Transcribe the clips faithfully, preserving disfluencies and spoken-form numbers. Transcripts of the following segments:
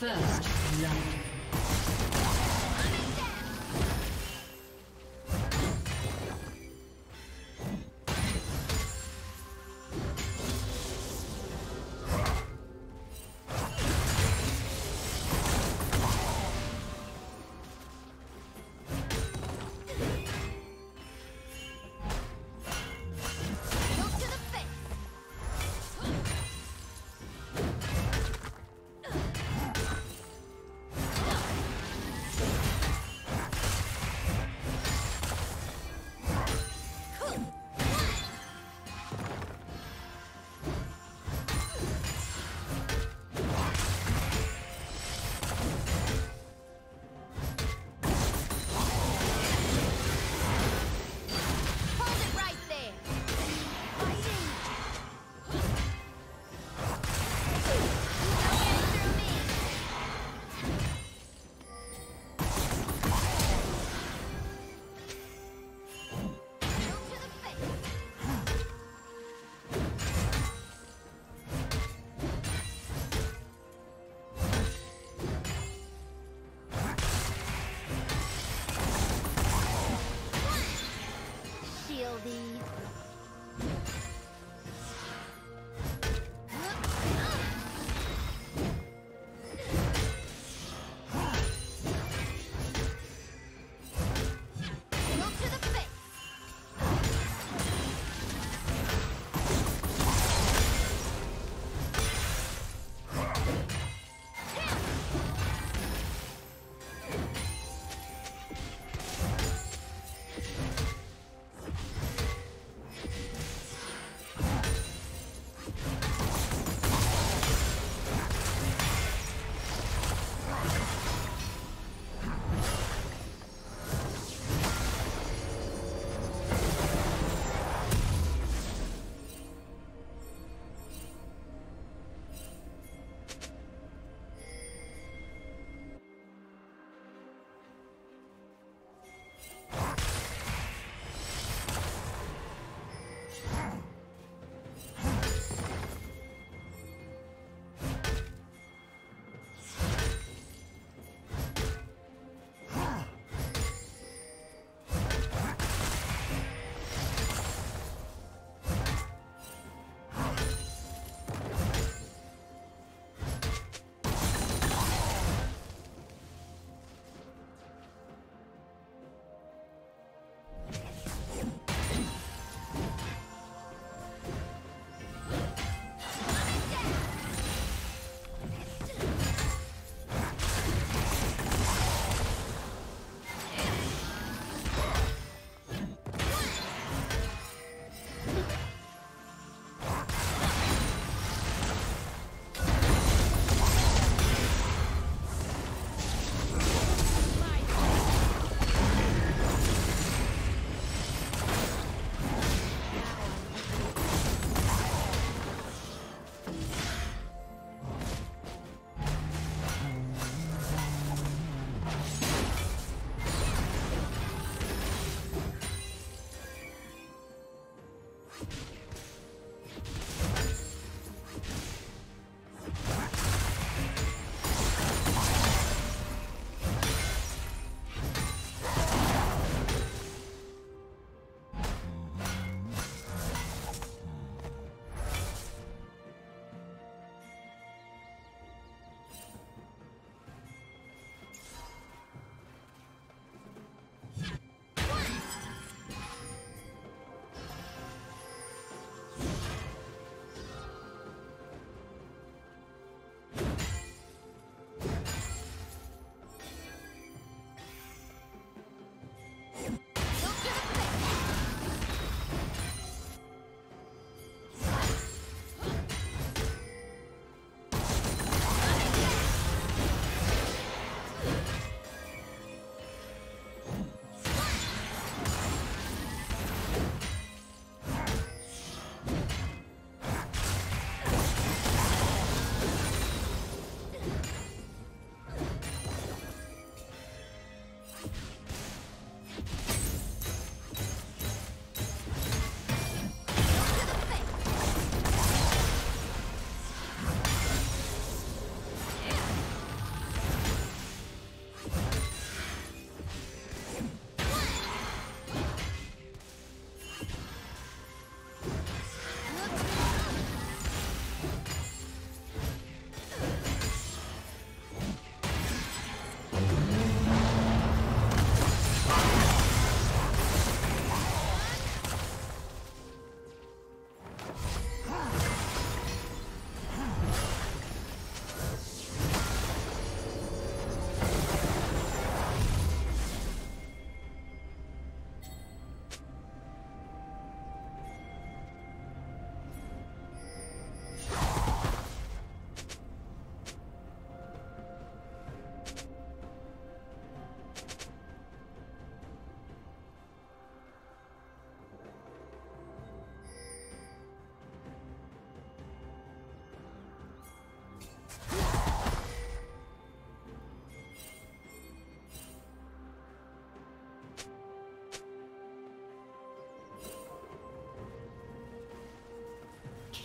First love.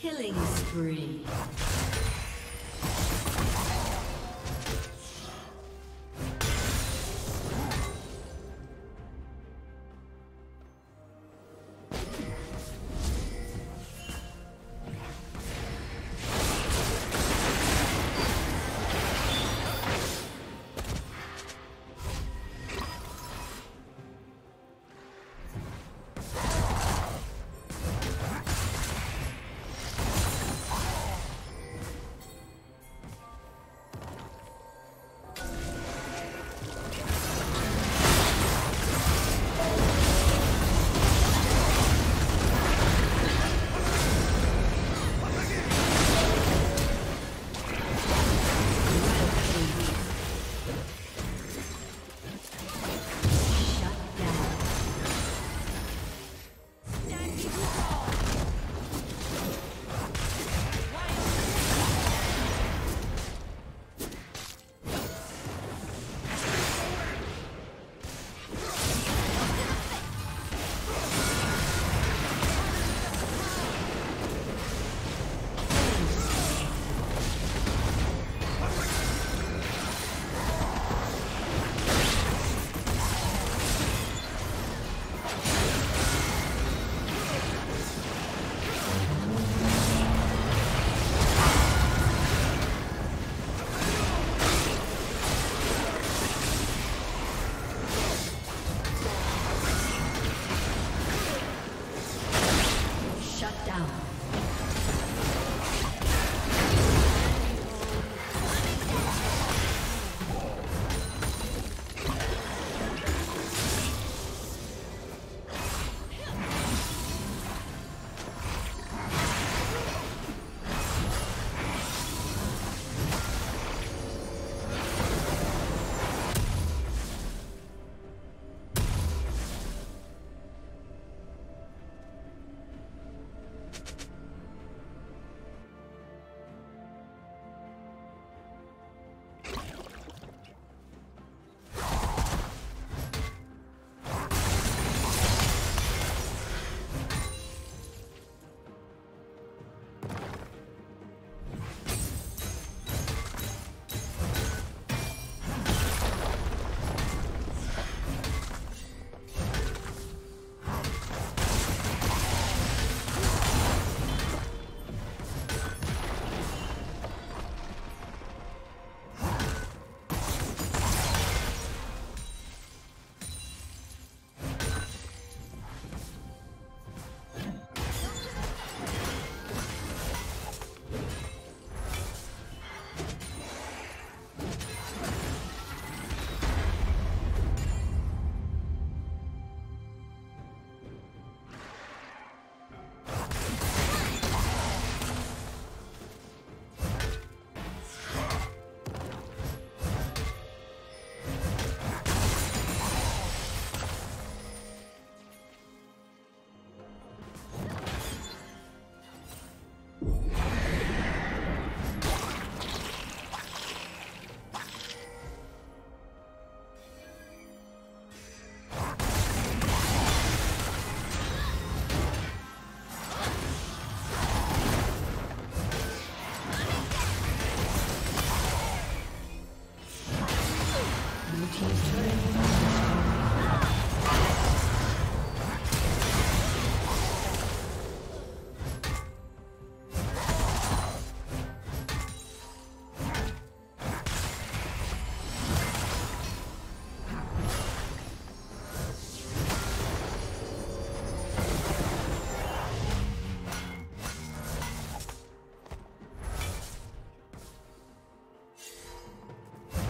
Killing spree.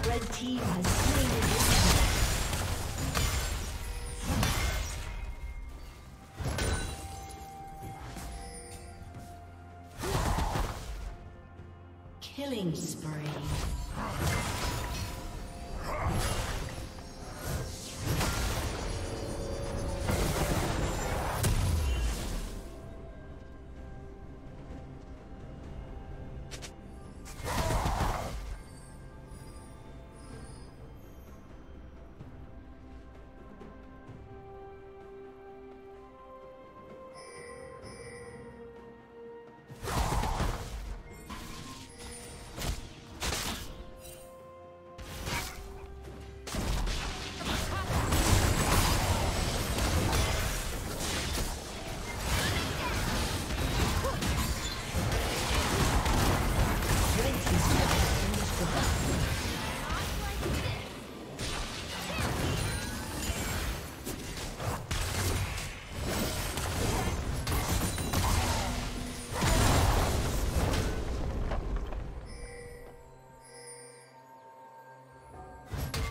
The team has slain it. You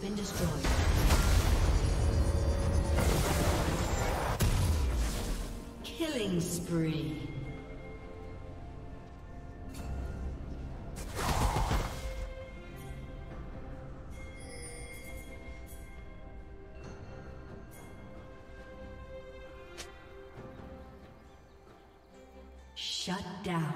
Been destroyed. Killing spree. Shut down.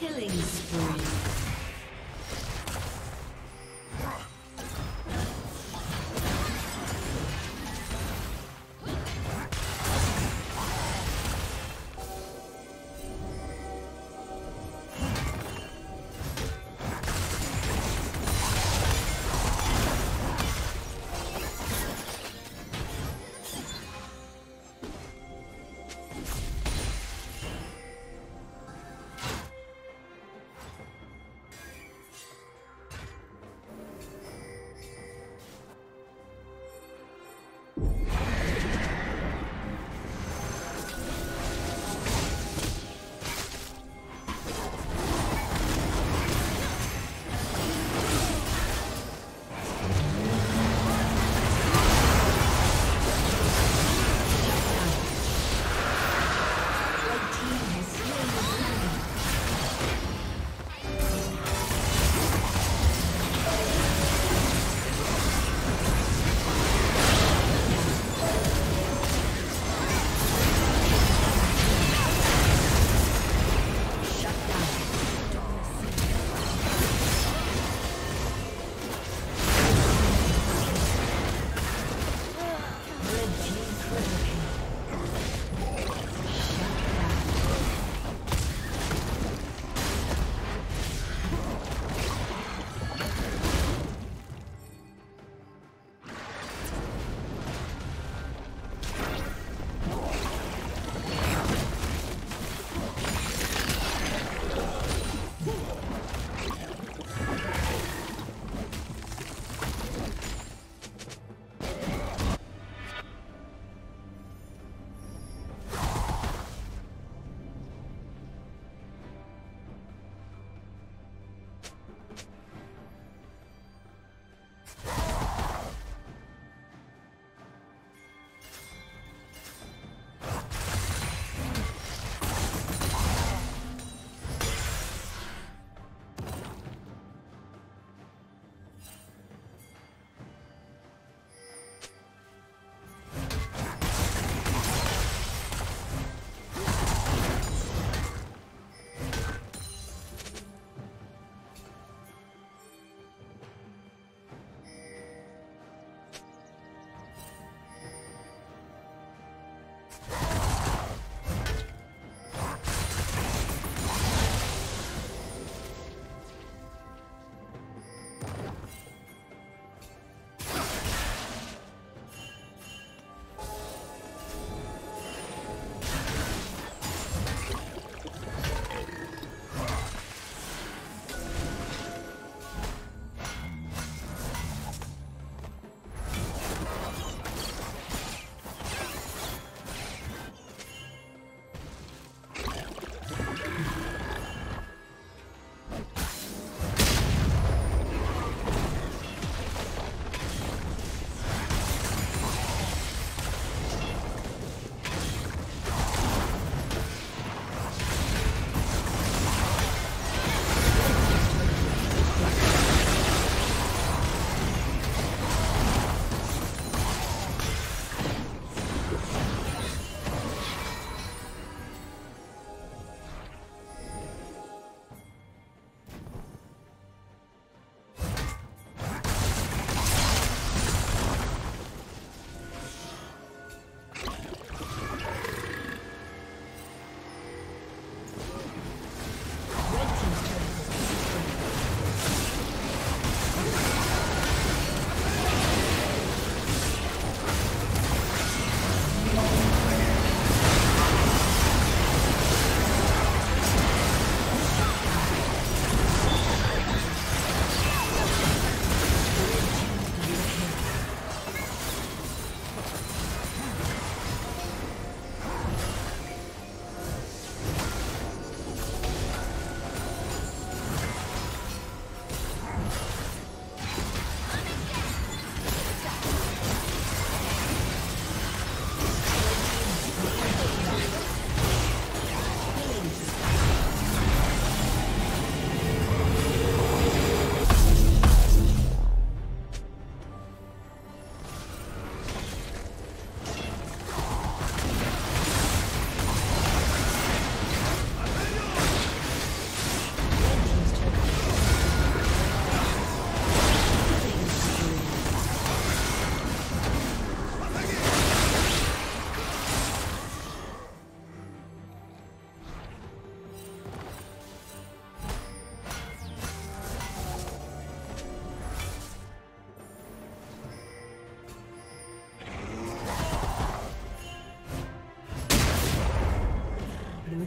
Killing spree. Blue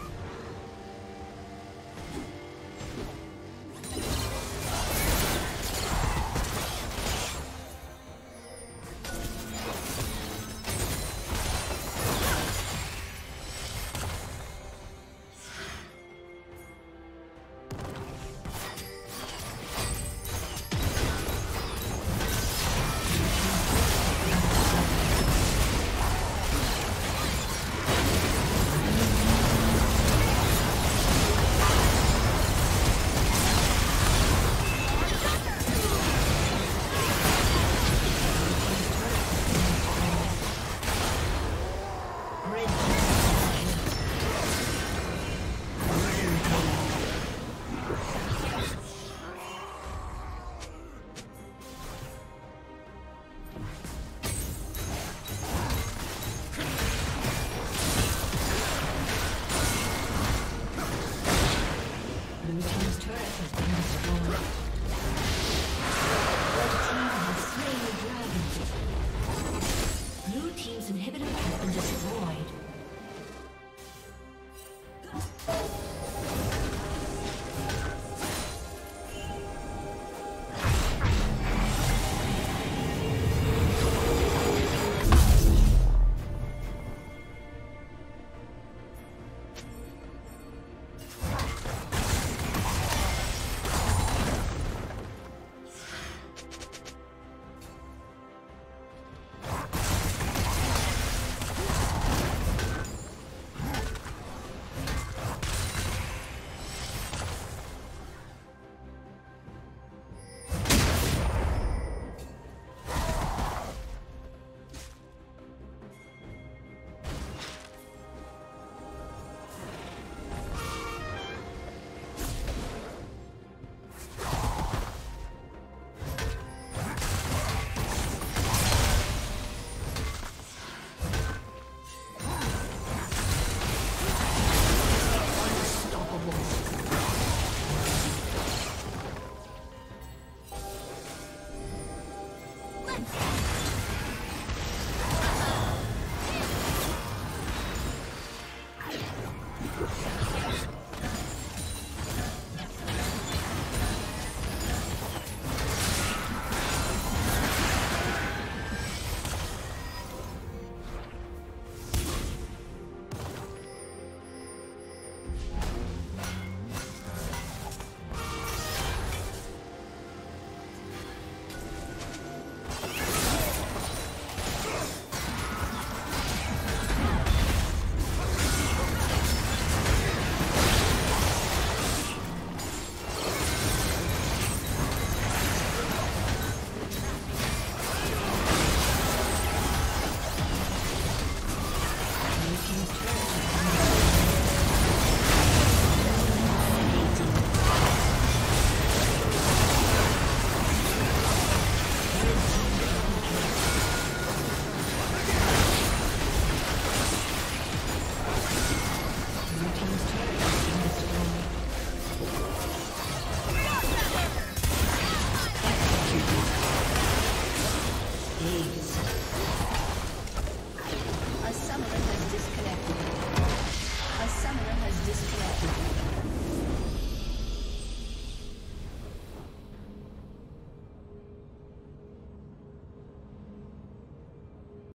Blue team's inhibitor has been destroyed.